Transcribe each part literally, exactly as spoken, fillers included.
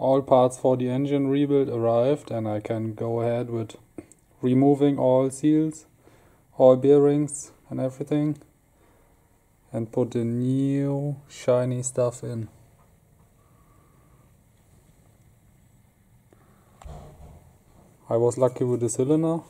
All parts for the engine rebuild arrived, and I can go ahead with removing all seals, all bearings and everything, and put the new shiny stuff in. I was lucky with the cylinder.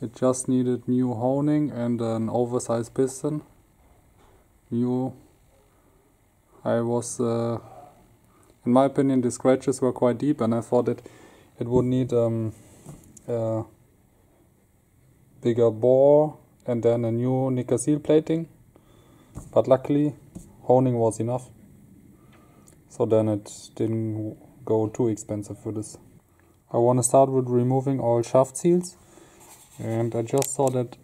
It just needed new housing and an oversized piston. New. I was, uh, in my opinion, the scratches were quite deep, and I thought that it would need um, a bigger bore and then a new Nicker seal plating. But luckily, honing was enough. So then it didn't go too expensive for this. I want to start with removing all shaft seals, and I just saw that,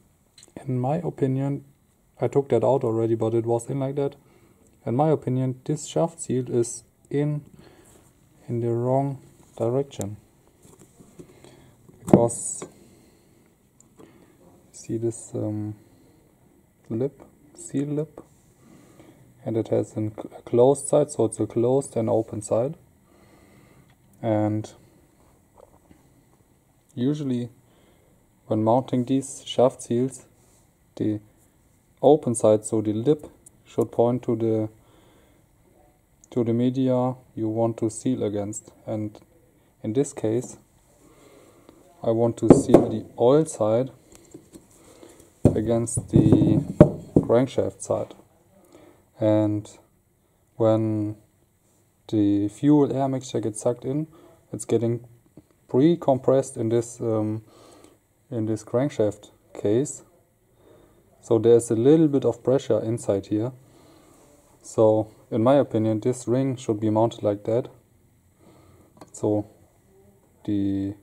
in my opinion, I took that out already, but it was in like that. In my opinion, this shaft seal is in in the wrong direction, because see this um, lip, seal lip, and it has a closed side, so it's a closed and open side, and usually when mounting these shaft seals, the open side, so the lip, should point to the to the media you want to seal against, and in this case I want to seal the oil side against the crankshaft side. And when the fuel air mixture gets sucked in, it's getting pre-compressed in this um, in this crankshaft case, so there's a little bit of pressure inside here. So in my opinion, this ring should be mounted like that, so the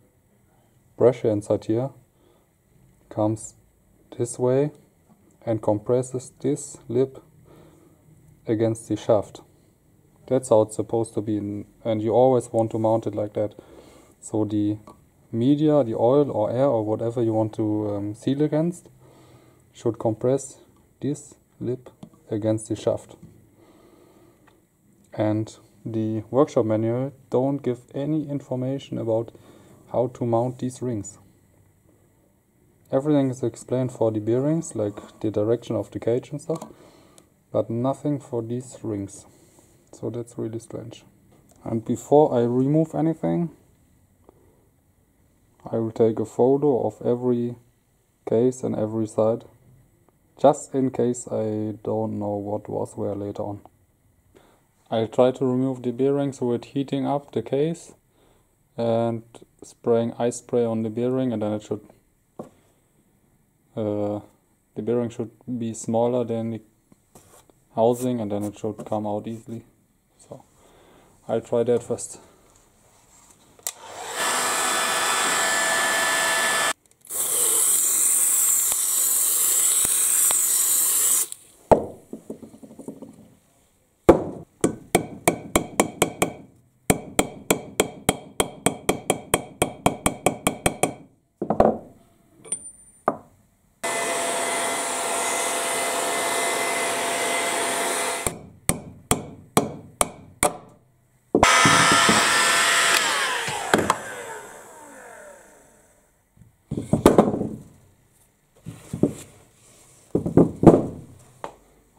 pressure inside here comes this way and compresses this lip against the shaft. That's how it's supposed to be, and you always want to mount it like that. So the media, the oil or air or whatever you want to um, seal against, should compress this lip against the shaft. And the workshop manual don't give any information about how to mount these rings. Everything is explained for the bearings, like the direction of the cage and stuff, but nothing for these rings. So that's really strange. And before I remove anything, I will take a photo of every case and every side, just in case I don't know what was where later on. I'll try to remove the bearings with heating up the case and spraying ice spray on the bearing, and then it should uh, the bearing should be smaller than the housing, and then it should come out easily. So I'll try that first.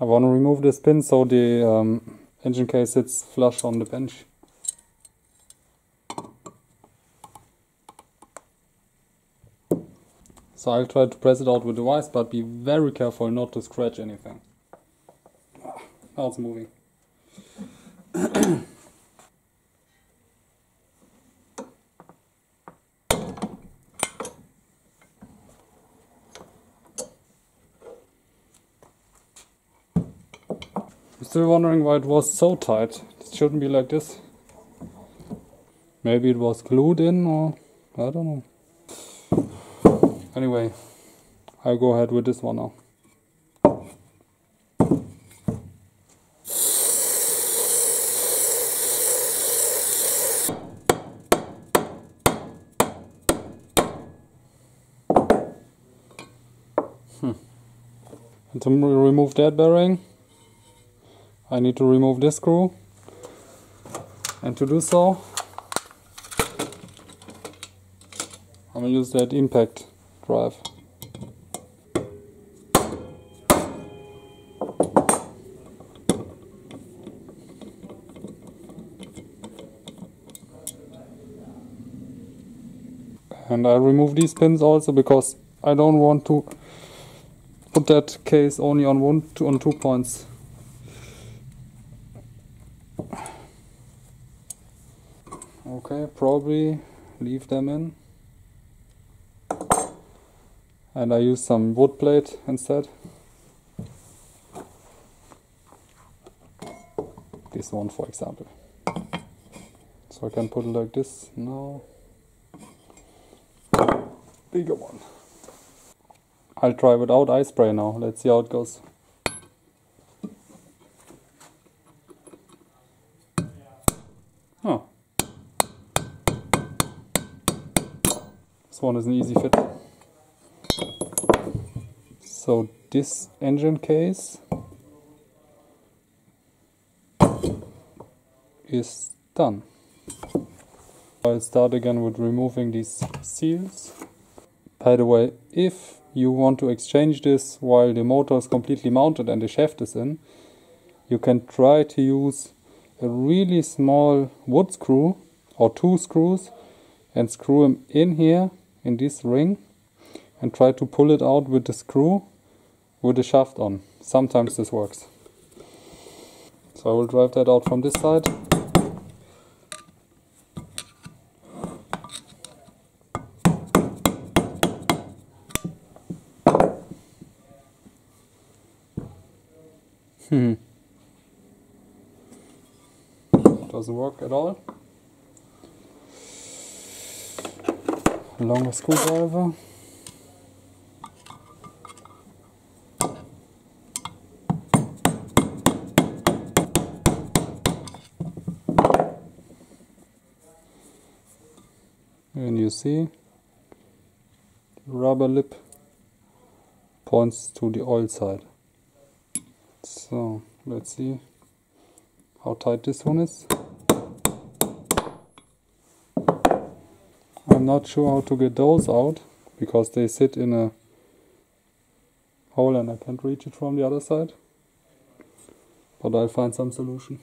I want to remove this pin so the um, engine case sits flush on the bench. So I'll try to press it out with the vise, but be very careful not to scratch anything. Now it's moving. Still wondering why it was so tight. It shouldn't be like this. Maybe it was glued in, or I don't know. Anyway, I'll go ahead with this one now. Hmm. And to remove that bearing, I need to remove this screw, And to do so, I'm going to use that impact drive. And I remove these pins also because I don't want to put that case only on one two, on two points. Okay, probably leave them in. And I use some wood plate instead. This one, for example. So I can put it like this now. Bigger one. I'll try without eye spray now. Let's see how it goes. Oh. This one is an easy fit. So this engine case is done. I'll start again with removing these seals. By the way, if you want to exchange this while the motor is completely mounted and the shaft is in, you can try to use a really small wood screw or two screws and screw them in here in this ring and try to pull it out with the screw with the shaft on. Sometimes this works. So I will drive that out from this side. Hmm. Doesn't work at all. Longer screwdriver. And you see, rubber lip points to the oil side. So let's see how tight this one is. I'm not sure how to get those out because they sit in a hole and I can't reach it from the other side. But I'll find some solution.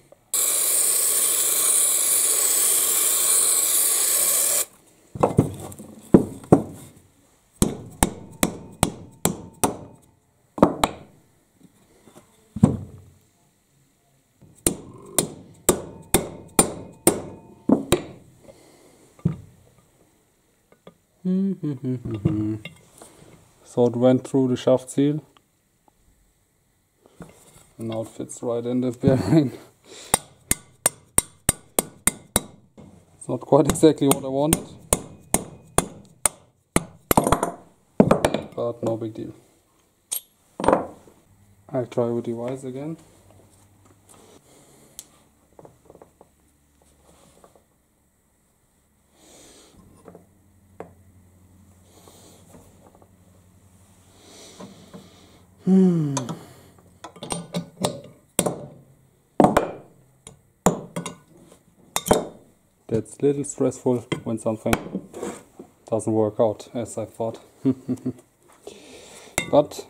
So it went through the shaft seal and now it fits right in the bearing. It's not quite exactly what I wanted, but no big deal. I'll try with the wires again. Hmm. That's a little stressful when something doesn't work out as I thought. But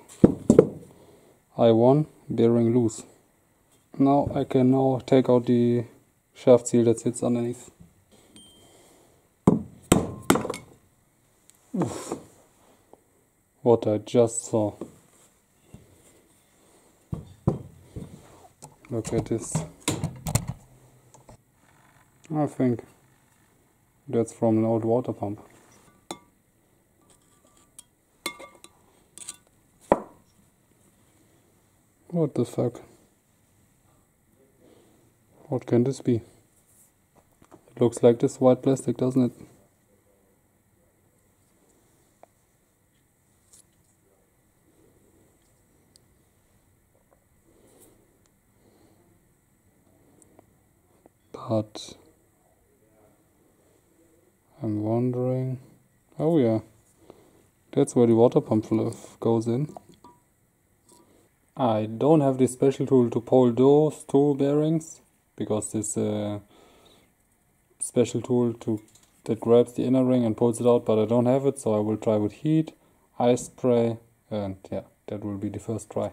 I won, bearing loose. Now I can now take out the shaft seal that sits underneath. Oof. What I just saw. Look at this. I think that's from an old water pump. What the fuck? What can this be? It looks like this white plastic, doesn't it? But I'm wondering, oh yeah, that's where the water pump goes in. I don't have this special tool to pull those two bearings because this uh, special tool to that grabs the inner ring and pulls it out, but I don't have it, so I will try with heat, ice spray, and yeah, that will be the first try.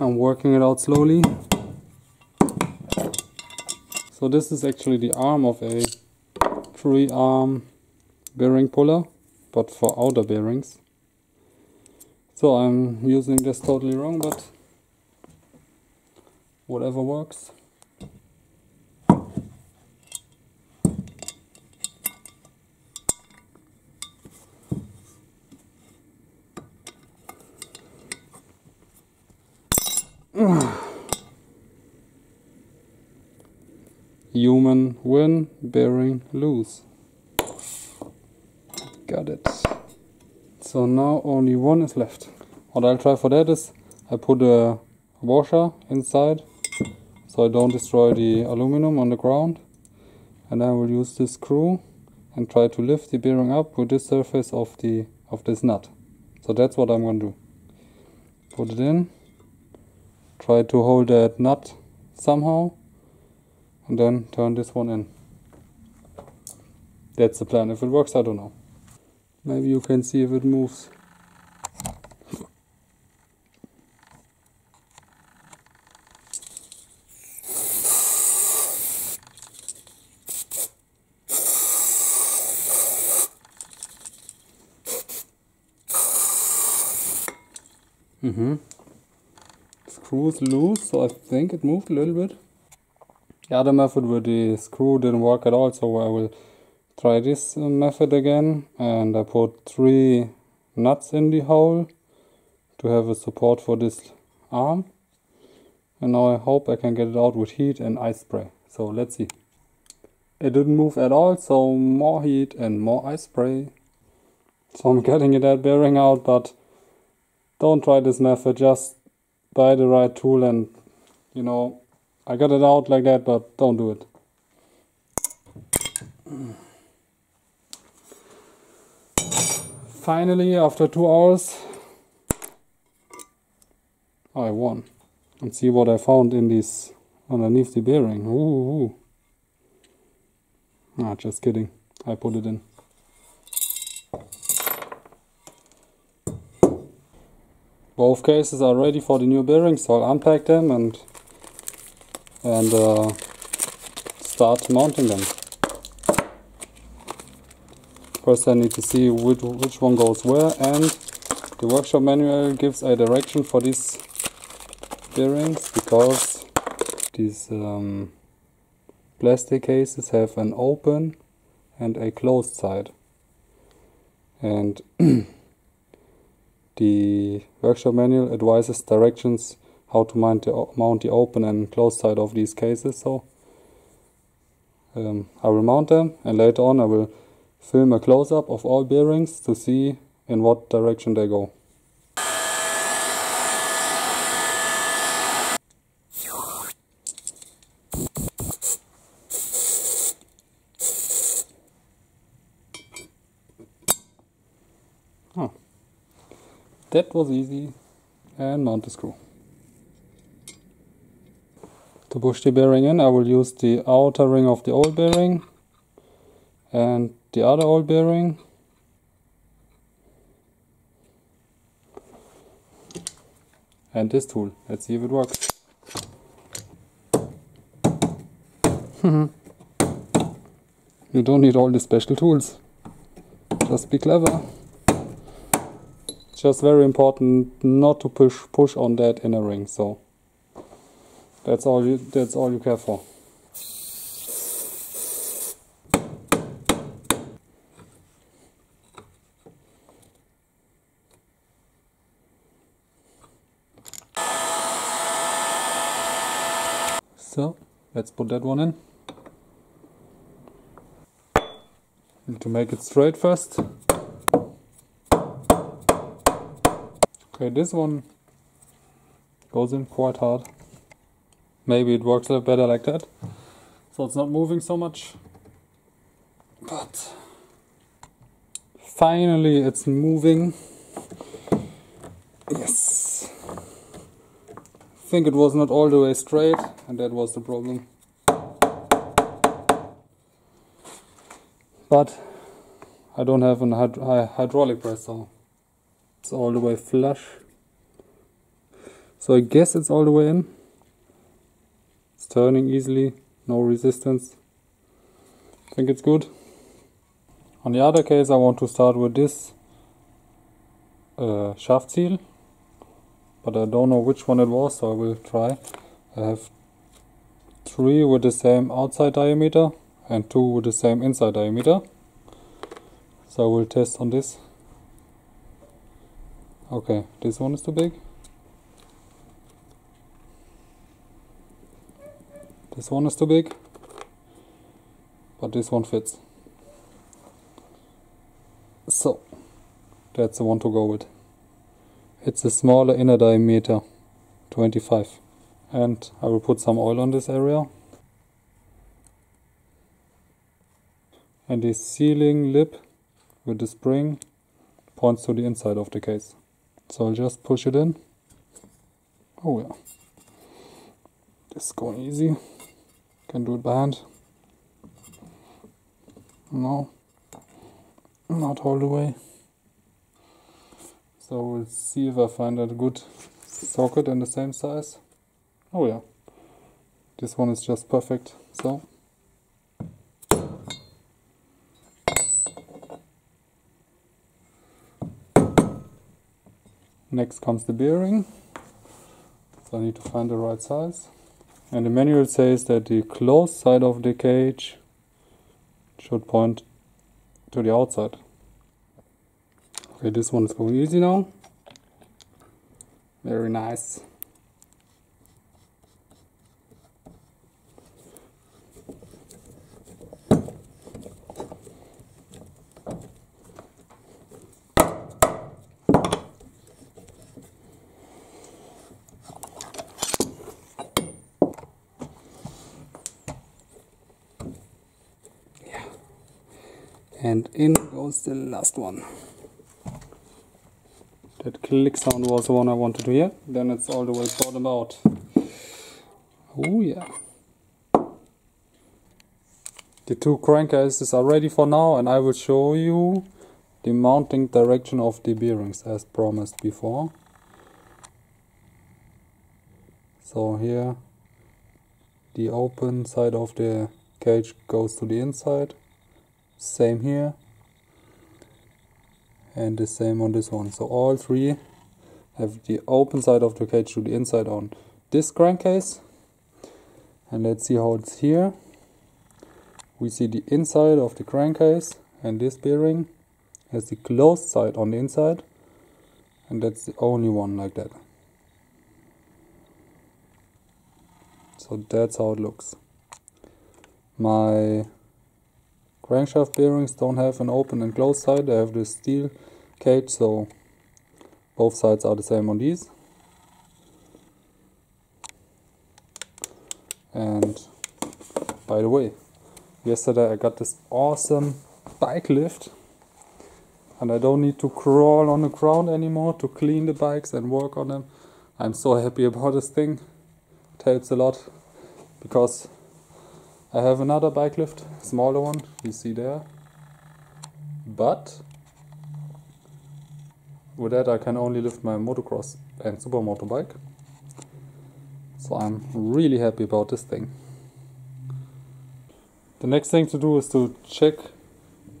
I'm working it out slowly. So this is actually the arm of a three arm bearing puller, but for outer bearings. So I'm using this totally wrong, but whatever works. Human win, bearing loose. Got it. So now only one is left. What I'll try for that is I put a washer inside so I don't destroy the aluminum on the ground, and I will use this screw and try to lift the bearing up with this surface of the of this nut. So that's what I'm gonna do. Put it in, try to hold that nut somehow, and then turn this one in. That's the plan. If it works, I don't know. Maybe you can see if it moves. Mm-hmm. Screw's loose, so I think it moved a little bit. The other method with the screw didn't work at all, so I will try this method again, and I put three nuts in the hole to have a support for this arm, and now I hope I can get it out with heat and ice spray. So let's see. It didn't move at all, so more heat and more ice spray. So I'm getting that bearing out, but don't try this method, just buy the right tool, and you know, I got it out like that, but don't do it. Finally, after two hours, I won. Let's see what I found in this underneath the bearing. Ooh, ooh. Ah, just kidding. I put it in. Both cases are ready for the new bearing, so I'll unpack them and and uh, start mounting them. First I need to see which, which one goes where, and the workshop manual gives a direction for these bearings, because these um, plastic cases have an open and a closed side, and the workshop manual advises directions how to mount the, mount the open and closed side of these cases. So um, I will mount them, and later on I will film a close-up of all bearings to see in what direction they go. Oh. That was easy. And mount the screw. To push the bearing in, I will use the outer ring of the old bearing and the other old bearing, and this tool. Let's see if it works. You don't need all the special tools. Just be clever. It's just very important not to push push on that inner ring. So that's all you that's all you care for. So let's put that one in. Need to make it straight first. Okay, this one goes in quite hard. Maybe it works better like that, so it's not moving so much. But finally it's moving. Yes. think it was not all the way straight, and that was the problem. But I don't have a hyd hydraulic press, so it's all the way flush. So I guess it's all the way in. It's turning easily, no resistance. I think it's good. On the other case, I want to start with this uh, shaft seal, but I don't know which one it was, so I will try. I have three with the same outside diameter and two with the same inside diameter, so I will test on this. Okay, this one is too big. This one is too big, but this one fits. So, that's the one to go with. It's a smaller inner diameter, twenty-five. And I will put some oil on this area. And the sealing lip with the spring points to the inside of the case. So I'll just push it in. Oh yeah. This is going easy. Can do it by hand. No. Not all the way. So we'll see if I find a good socket and the same size. Oh yeah, this one is just perfect. So next comes the bearing. So I need to find the right size. And the manual says that the closed side of the cage should point to the outside. Okay, this one is going easy now. Very nice. And in goes the last one. That click sound was the one I wanted to hear. Then it's all the way bottom out. Oh yeah. The two crank cases are ready for now, and I will show you the mounting direction of the bearings as promised before. So here the open side of the cage goes to the inside. Same here, and the same on this one. So all three have the open side of the cage to the inside on this crankcase. And let's see how it's here. We see the inside of the crankcase, and this bearing has the closed side on the inside, and that's the only one like that. So that's how it looks. My crankshaft bearings don't have an open and closed side, they have this steel cage, so both sides are the same on these. And by the way, yesterday I got this awesome bike lift, and I don't need to crawl on the ground anymore to clean the bikes and work on them. I'm so happy about this thing. It helps a lot, because I have another bike lift, smaller one, you see there, but with that I can only lift my motocross and supermoto bike, so I'm really happy about this thing. The next thing to do is to check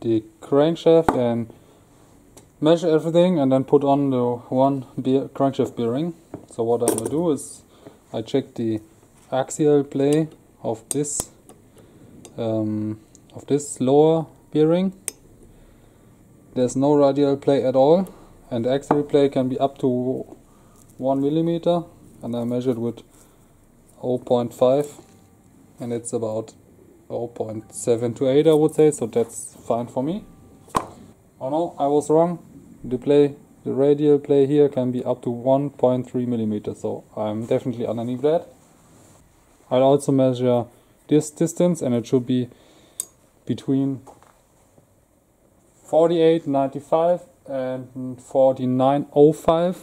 the crankshaft and measure everything and then put on the one bear crankshaft bearing. So what I'm going to do is I check the axial play of this Um, of this lower bearing. There's no radial play at all, and the axial play can be up to one millimeter, and I measured with zero point five, and it's about zero point seven to eight, I would say, so that's fine for me. Oh no, I was wrong. The play, the radial play here can be up to one point three millimeters, so I'm definitely underneath that. I'll also measure this distance, and it should be between forty-eight ninety-five and forty-nine oh five,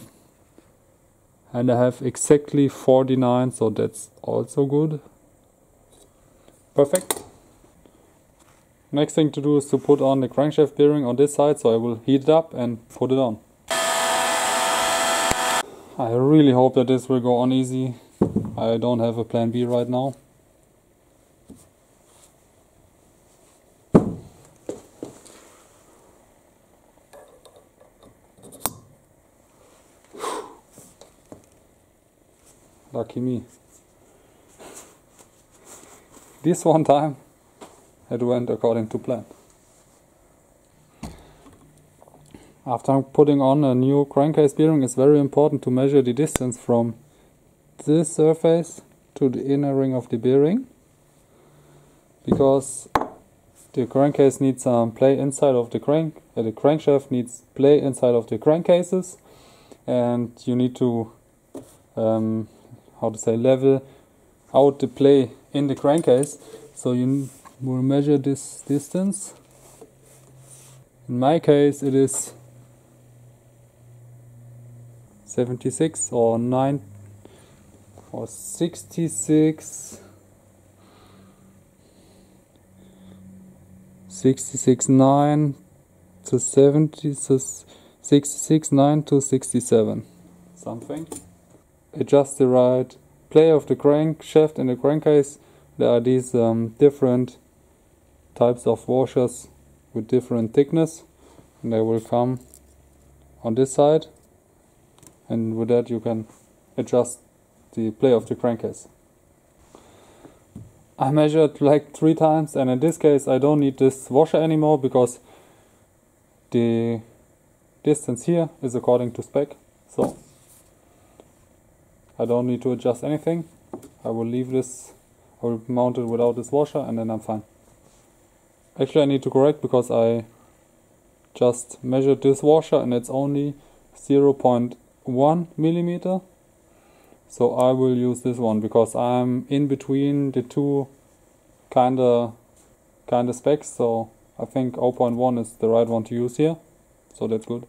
and I have exactly forty-nine, so that's also good. Perfect. Next thing to do is to put on the crankshaft bearing on this side, so I will heat it up and put it on. I really hope that this will go on easy. I don't have a plan B right now. Lucky me. This one time it went according to plan. After putting on a new crankcase bearing, it's very important to measure the distance from this surface to the inner ring of the bearing, because the crankcase needs some play inside of the crank, uh, the crankshaft needs play inside of the crankcases, and you need to um, how to say level out the play in the crankcase. So you will measure this distance. In my case it is seventy-six or nine or sixty-six sixty-six nine to seventy, so sixty-six nine to sixty-seven something. Adjust the right play of the crankshaft and the crankcase. There are these um, different types of washers with different thickness, and they will come on this side, and with that you can adjust the play of the crankcase. I measured like three times, and in this case I don't need this washer anymore because the distance here is according to spec, so I don't need to adjust anything. I will leave this, I will mount it without this washer, and then I'm fine. Actually I need to correct, because I just measured this washer and it's only zero point one millimeter. So I will use this one, because I'm in between the two kinda kinda specs, so I think zero point one is the right one to use here, so that's good.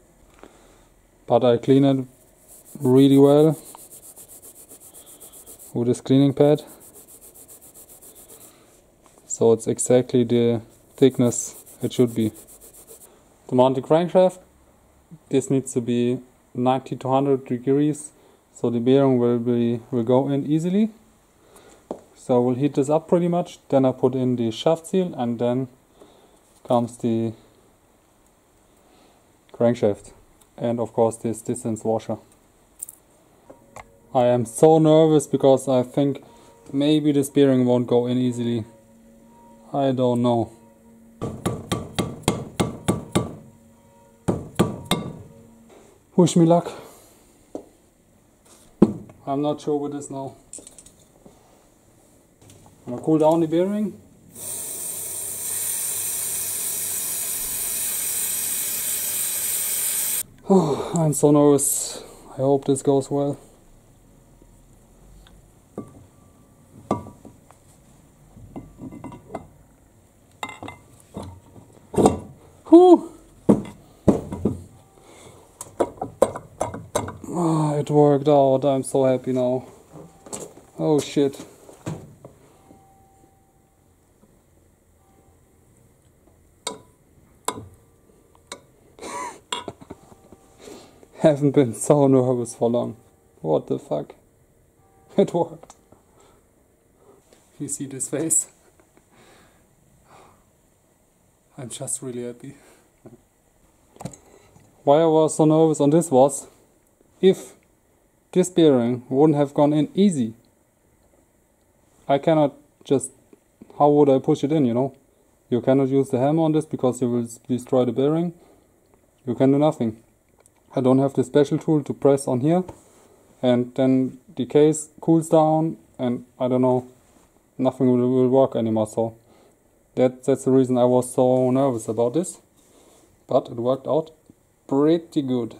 But I clean it really well with this cleaning pad, so it's exactly the thickness it should be. To mount the crankshaft, this needs to be ninety to one hundred degrees. So the bearing will be will go in easily. So we'll heat this up pretty much. Then I put in the shaft seal, and then comes the crankshaft, and of course this distance washer. I am so nervous because I think maybe this bearing won't go in easily. I don't know. Wish me luck. I'm not sure with this now. I'm gonna cool down the bearing. Oh, I'm so nervous. I hope this goes well. Whew. Oh, it worked out. I'm so happy now. Oh shit. Haven't been so nervous for long. What the fuck? It worked. You see this face? I'm just really happy. Why I was so nervous on this was, if this bearing wouldn't have gone in easy, I cannot just, how would I push it in, you know? You cannot use the hammer on this because you will destroy the bearing. You can do nothing. I don't have the special tool to press on here, and then the case cools down, and I don't know, nothing will, will work anymore. So that, that's the reason I was so nervous about this, but it worked out pretty good.